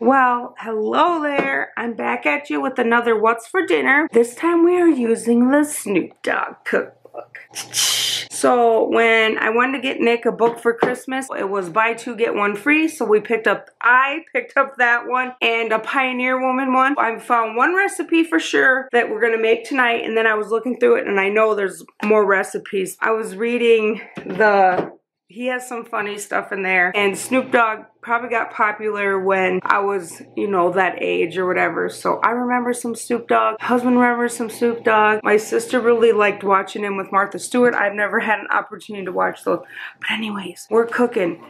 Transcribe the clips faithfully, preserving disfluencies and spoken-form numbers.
Well, hello there. I'm back at you with another What's for Dinner. This time we are using the Snoop Dogg cookbook. So when I wanted to get Nick a book for Christmas, it was buy two, get one free. So we picked up, I picked up that one and a Pioneer Woman one. I found one recipe for sure that we're going to make tonight. And then I was looking through it and I know there's more recipes. I was reading the... He has some funny stuff in there. And Snoop Dogg probably got popular when I was, you know, that age or whatever. So I remember some Snoop Dogg. Husband remembers some Snoop Dogg. My sister really liked watching him with Martha Stewart. I've never had an opportunity to watch those. But anyways, we're cooking.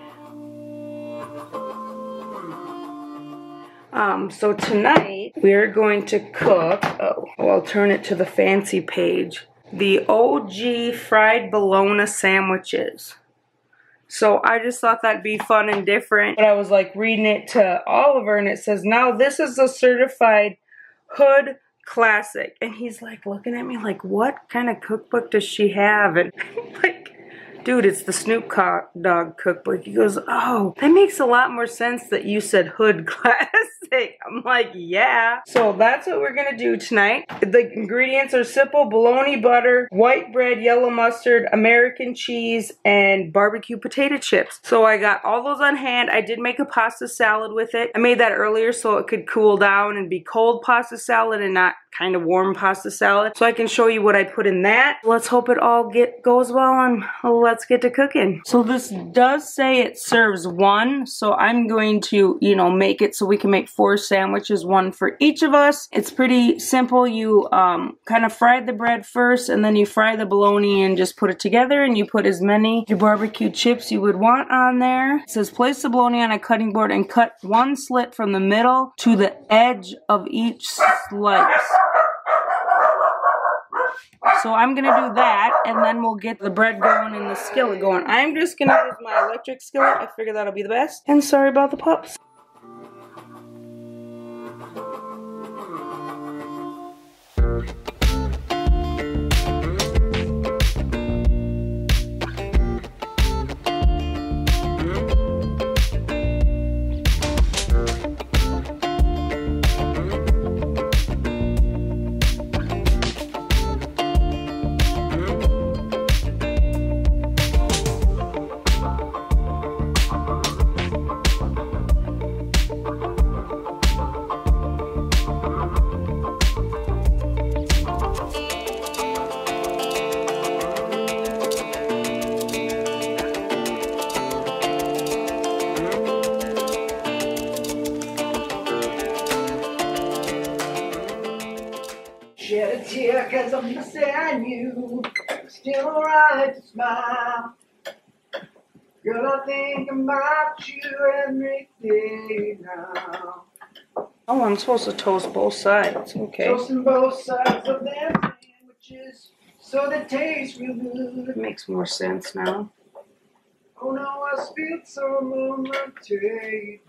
Um, so tonight we're going to cook. Oh, well, I'll turn it to the fancy page. The O G fried bologna sandwiches. So I just thought that'd be fun and different. But I was like reading it to Oliver and it says, now this is a certified hood classic. And he's like looking at me like, what kind of cookbook does she have? And I'm like, dude, it's the Snoop Dogg cookbook. He goes, oh, that makes a lot more sense that you said hood classic. I'm like, yeah. So that's what we're gonna do tonight. The ingredients are simple: bologna butter, white bread, yellow mustard, American cheese, and barbecue potato chips. So I got all those on hand. I did make a pasta salad with it. I made that earlier so it could cool down and be cold pasta salad and not kind of warm pasta salad. So I can show you what I put in that. Let's hope it all get goes well and let's get to cooking. So this does say it serves one. So I'm going to, you know, make it so we can make four sandwiches, one for each of us. It's pretty simple. You um, kind of fry the bread first and then you fry the bologna and just put it together, and you put as many your barbecue chips you would want on there. It says place the bologna on a cutting board and cut one slit from the middle to the edge of each slice. So I'm going to do that, and then we'll get the bread going and the skillet going. I'm just going to use my electric skillet. I figure that'll be the best. And sorry about the pups. Shed a tear, cause I'm missing you. Still alright to smile. Girl, I think about you every day now. Oh, I'm supposed to toast both sides. Okay. Toasting both sides of them sandwiches so they taste real good. It makes more sense now. Oh no, I spilled some on my tape.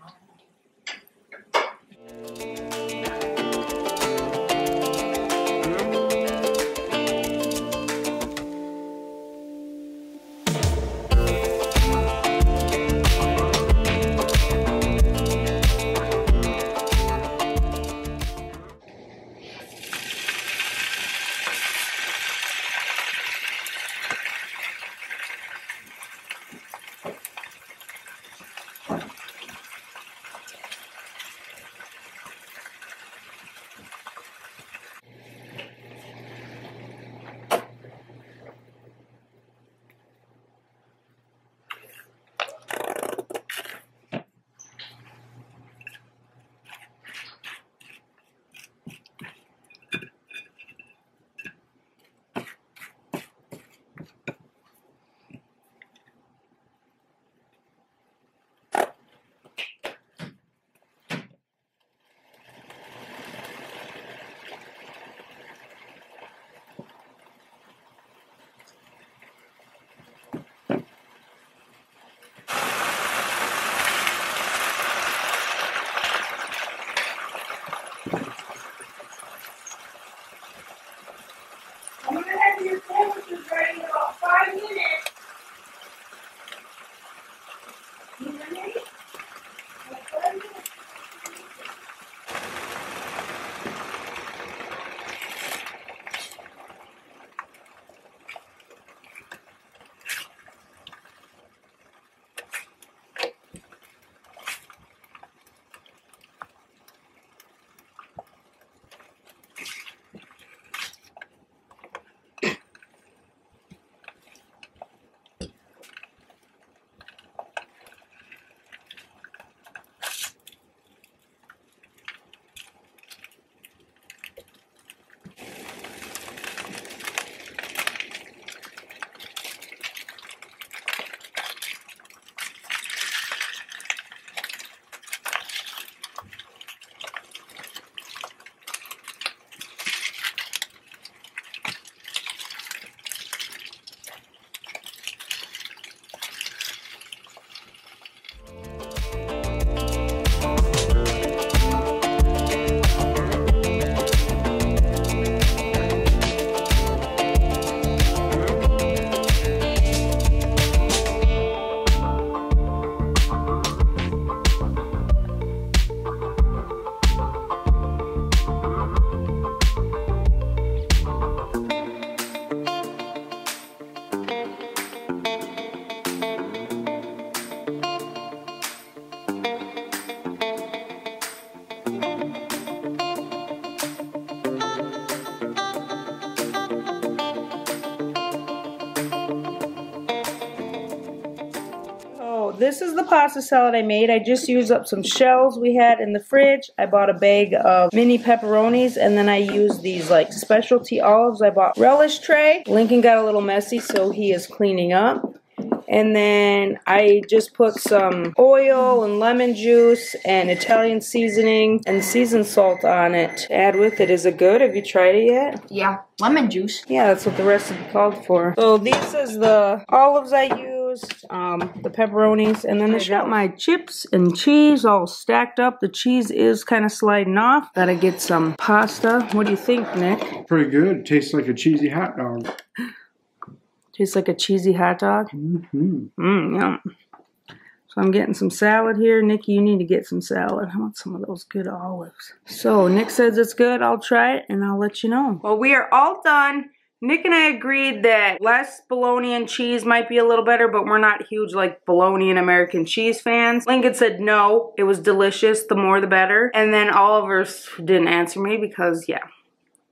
this is the pasta salad I made. I just used up some shells we had in the fridge. I bought a bag of mini pepperonis, and then I used these like specialty olives. I bought relish tray. Lincoln got a little messy, so he is cleaning up. And then I just put some oil and lemon juice and Italian seasoning and seasoned salt on it. Add with it. Is it good? Have you tried it yet? Yeah. Lemon juice. Yeah, that's what the recipe called for. So these is the olives I used, um, the pepperonis, and then I got my chips and cheese all stacked up. The cheese is kind of sliding off. Gotta get some pasta. What do you think, Nick? Pretty good. Tastes like a cheesy hot dog. Tastes like a cheesy hot dog. Mm-hmm. Mm, yum. So I'm getting some salad here. Nikki, you need to get some salad. I want some of those good olives. So Nick says it's good. I'll try it and I'll let you know. Well, we are all done. Nick and I agreed that less bologna and cheese might be a little better, but we're not huge like bologna and American cheese fans. Lincoln said no, it was delicious. The more the better. And then Oliver didn't answer me because, yeah.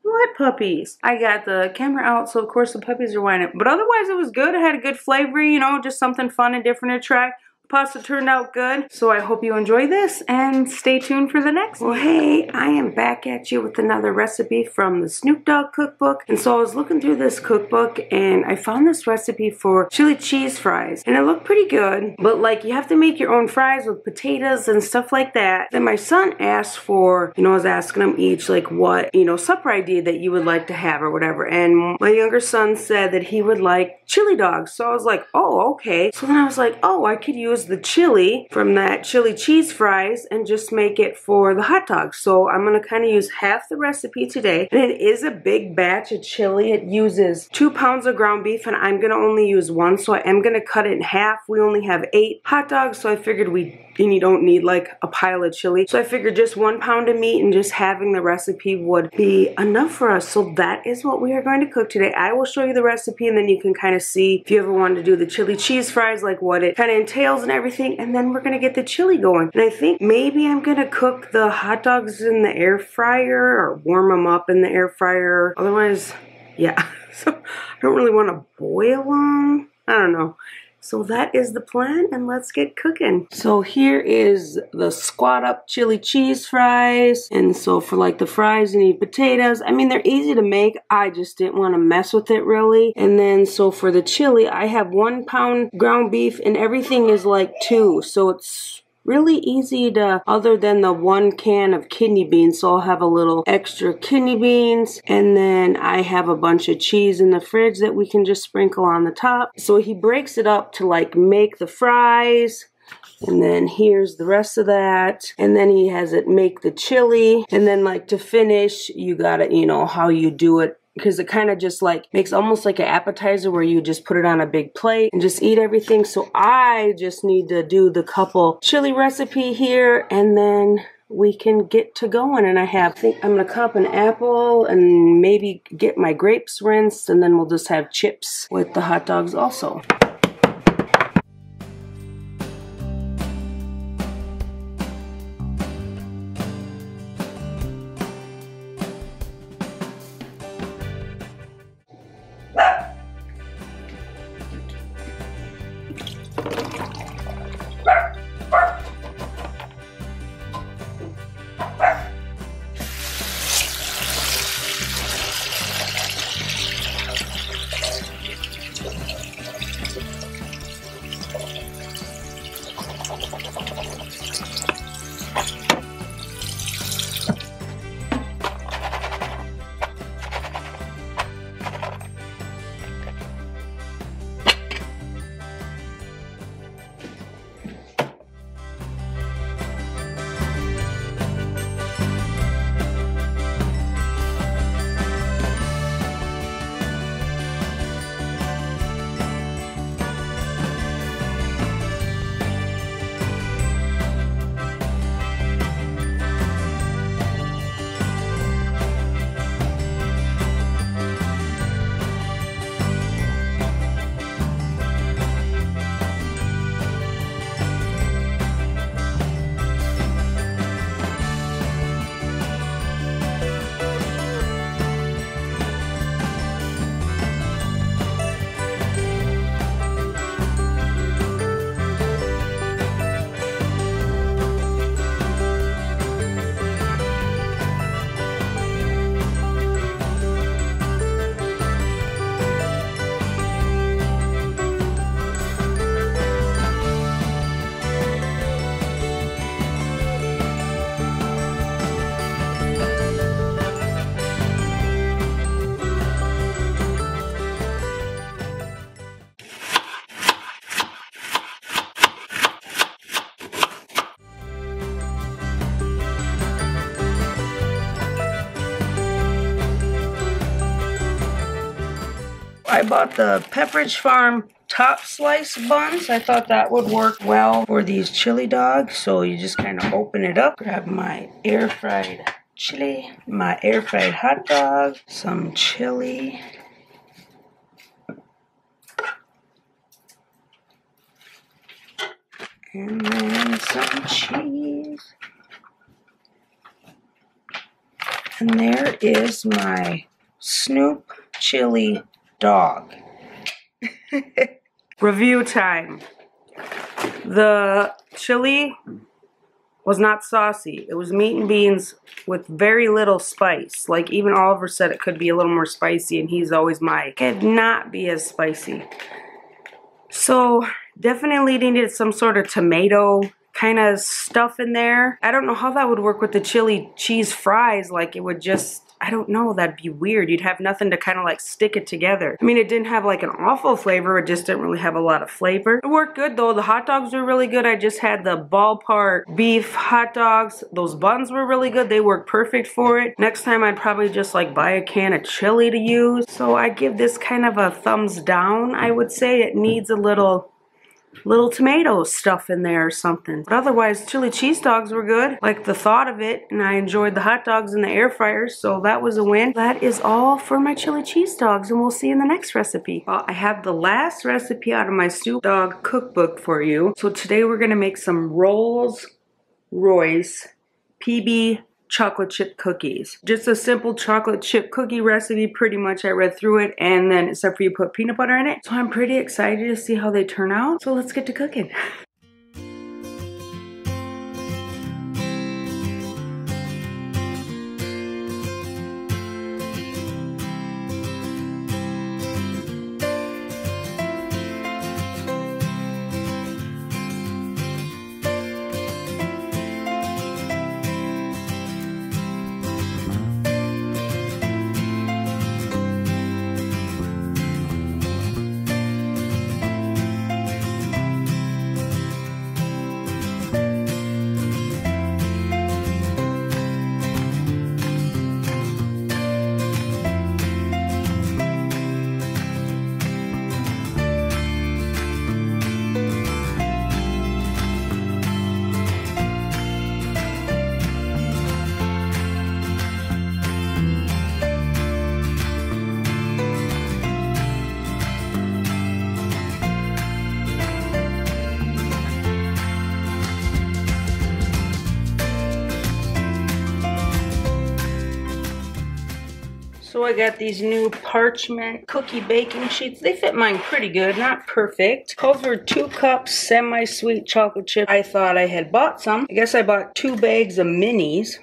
What puppies? I got the camera out, so of course the puppies are whining. But otherwise it was good. It had a good flavor, you know, just something fun and different to try. Pasta turned out good, so I hope you enjoy this and stay tuned for the next one. Well, hey, I am back at you with another recipe from the Snoop Dogg cookbook. And so I was looking through this cookbook and I found this recipe for chili cheese fries, and it looked pretty good, but like you have to make your own fries with potatoes and stuff like that. Then my son asked for, you know, I was asking him each like what, you know, supper idea that you would like to have or whatever, and my younger son said that he would like chili dogs. So I was like, oh, okay. So then I was like, oh, I could use the chili from that chili cheese fries and just make it for the hot dogs. So I'm gonna kind of use half the recipe today, and it is a big batch of chili. It uses two pounds of ground beef, and I'm gonna only use one, so I am gonna cut it in half. We only have eight hot dogs, so I figured we and you don't need like a pile of chili. So I figured just one pound of meat and just having the recipe would be enough for us. So that is what we are going to cook today. I will show you the recipe, and then you can kind of see if you ever wanted to do the chili cheese fries, like what it kind of entails and everything. And then we're going to get the chili going. And I think maybe I'm going to cook the hot dogs in the air fryer or warm them up in the air fryer. Otherwise, yeah. So I don't really want to boil them. I don't know. So that is the plan, and let's get cooking. So here is the squat up chili cheese fries. And so for like the fries, you need potatoes. I mean, they're easy to make. I just didn't want to mess with it really. And then so for the chili, I have one pound ground beef, and everything is like two. So it's really easy to, other than the one can of kidney beans, so I'll have a little extra kidney beans. And then I have a bunch of cheese in the fridge that we can just sprinkle on the top. So he breaks it up to like make the fries, and then here's the rest of that, and then he has it make the chili, and then like to finish you gotta, you know, how you do it, because it kind of just like makes almost like an appetizer where you just put it on a big plate and just eat everything. So I just need to do the couple chili recipe here, and then we can get to going. And I have, I think I'm gonna cup an apple and maybe get my grapes rinsed, and then we'll just have chips with the hot dogs also. I bought the Pepperidge Farm top slice buns. I thought that would work well for these chili dogs. So you just kind of open it up, grab my air fried chili, my air fried hot dog, some chili, and then some cheese. And there is my Snoop chili dog. Review time. The chili was not saucy. It was meat and beans with very little spice. Like even Oliver said it could be a little more spicy, and he's always my, could not be as spicy. So definitely needed some sort of tomato kind of stuff in there. I don't know how that would work with the chili cheese fries. Like it would just, I don't know, that'd be weird. You'd have nothing to kind of like stick it together. I mean, it didn't have like an awful flavor. It just didn't really have a lot of flavor. It worked good though. The hot dogs were really good. I just had the ballpark beef hot dogs. Those buns were really good. They worked perfect for it. Next time I'd probably just like buy a can of chili to use. So I give this kind of a thumbs down. I would say it needs a little little tomato stuff in there or something. But otherwise, chili cheese dogs were good. Like the thought of it, and I enjoyed the hot dogs in the air fryer, so that was a win. That is all for my chili cheese dogs, and we'll see you in the next recipe. Well, I have the last recipe out of my Snoop Dogg cookbook for you. So today we're gonna make some Rolls Royce P B chocolate chip cookies. Just a simple chocolate chip cookie recipe, pretty much. I read through it, and then except for you put peanut butter in it. So I'm pretty excited to see how they turn out. So let's get to cooking. So I got these new parchment cookie baking sheets. They fit mine pretty good, not perfect. Calls for two cups semi-sweet chocolate chip. I thought I had bought some. I guess I bought two bags of minis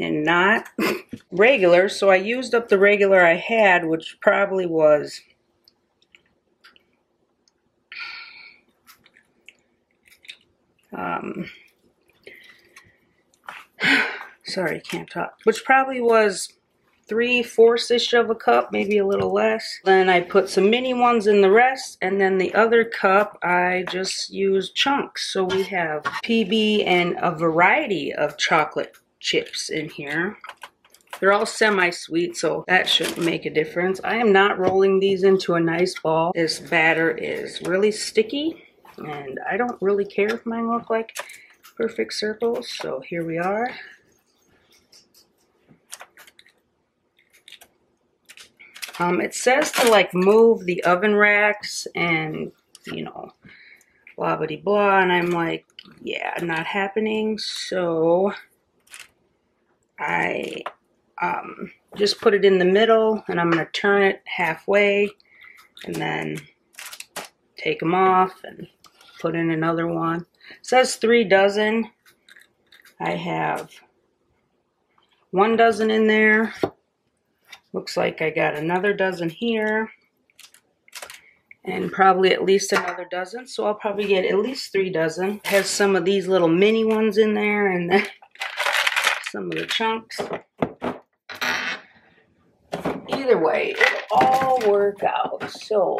and not regular. So I used up the regular I had, which probably was um. Sorry, can't talk. Which probably was three-fourths-ish of a cup, maybe a little less. Then I put some mini ones in the rest, and then the other cup I just used chunks. So we have P B and a variety of chocolate chips in here. They're all semi-sweet, so that shouldn't make a difference. I am not rolling these into a nice ball. This batter is really sticky, and I don't really care if mine look like perfect circles. So here we are. Um, it says to like move the oven racks and, you know, blah, blah, blah. And I'm like, yeah, not happening. So I um, just put it in the middle, and I'm going to turn it halfway and then take them off and put in another one. It says three dozen. I have one dozen in there. Looks like I got another dozen here, and probably at least another dozen. So I'll probably get at least three dozen. It has some of these little mini ones in there, and then some of the chunks. Either way, it'll all work out. So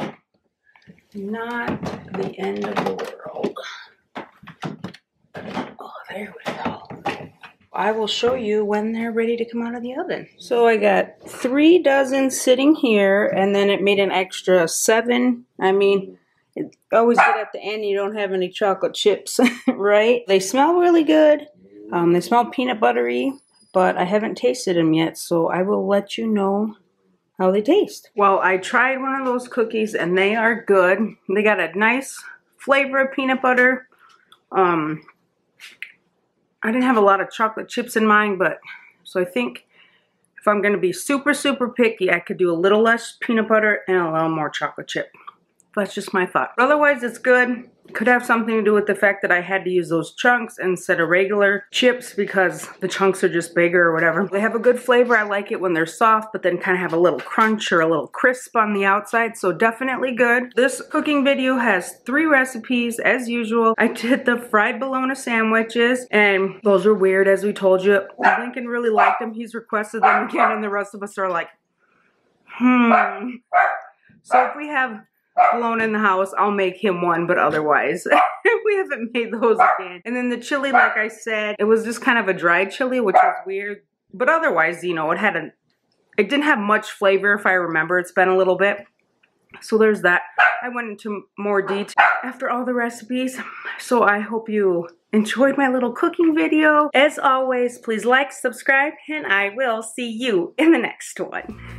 not the end of the world. Oh, there we go. I will show you when they're ready to come out of the oven. So I got three dozen sitting here, and then it made an extra seven. I mean, it always good at the end you don't have any chocolate chips, right? They smell really good. Um, they smell peanut buttery, but I haven't tasted them yet, so I will let you know how they taste. Well, I tried one of those cookies, and they are good. They got a nice flavor of peanut butter. Um... I didn't have a lot of chocolate chips in mine, but so I think if I'm going to be super, super picky, I could do a little less peanut butter and a little more chocolate chip. That's just my thought. But otherwise, it's good. Could have something to do with the fact that I had to use those chunks instead of regular chips because the chunks are just bigger or whatever. They have a good flavor. I like it when they're soft, but then kind of have a little crunch or a little crisp on the outside, so definitely good. This cooking video has three recipes as usual. I did the fried bologna sandwiches, and those are weird as we told you. Lincoln really liked them. He's requested them again, and the rest of us are like, hmm. So if we have alone in the house, I'll make him one, but otherwise we haven't made those again. And then the chili, like I said, it was just kind of a dry chili, which was weird, but otherwise, you know, it had a it didn't have much flavor, if I remember. It's been a little bit, so there's that. I went into more detail after all the recipes, so I hope you enjoyed my little cooking video. As always, please like, subscribe, and I will see you in the next one.